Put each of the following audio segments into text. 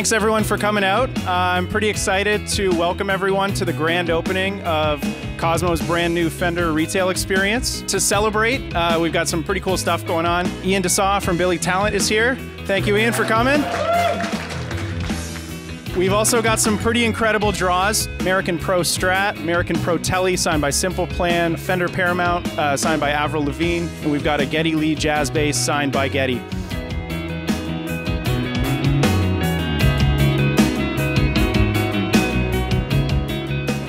Thanks everyone for coming out. I'm pretty excited to welcome everyone to the grand opening of Cosmo's brand new Fender retail experience. To celebrate, we've got some pretty cool stuff going on. Ian D'Sa from Billy Talent is here. Thank you, Ian, for coming. We've also got some pretty incredible draws. American Pro Strat, American Pro Tele, signed by Simple Plan, Fender Paramount, signed by Avril Lavigne, and we've got a Getty Lee jazz bass signed by Getty.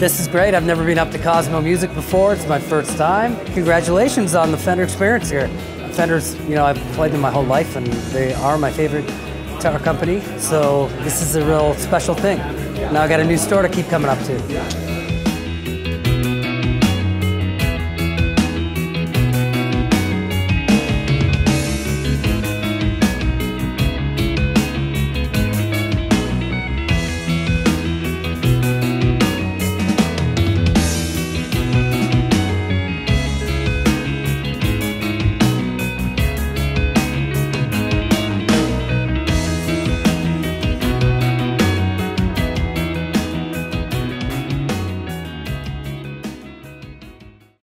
This is great. I've never been up to Cosmo Music before. It's my first time. Congratulations on the Fender experience here. Fenders, you know, I've played them my whole life and they are my favorite guitar company. So this is a real special thing. Now I got a new store to keep coming up to.